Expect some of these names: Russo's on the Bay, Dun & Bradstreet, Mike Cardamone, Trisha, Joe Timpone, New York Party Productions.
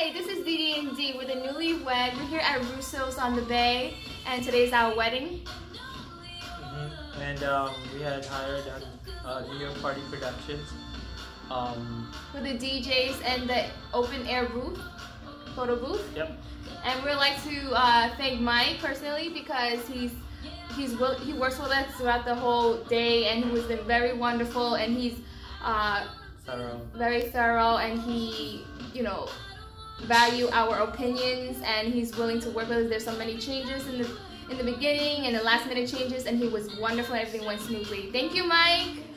Hi, this is Dee Dee and Dee. We're the newlywed. We're here at Russo's on the Bay, and today's our wedding. And we had hired at New York Party Productions. With the DJs and the open air booth, photo booth. Yep. And we'd like to thank Mike personally because he works with us throughout the whole day, and he was very wonderful, and he's thorough. Very thorough, and he, you know, value our opinions, and he's willing to work with us. There's so many changes in the beginning and the last minute changes, and he was wonderful. Everything went smoothly. Thank you, Mike.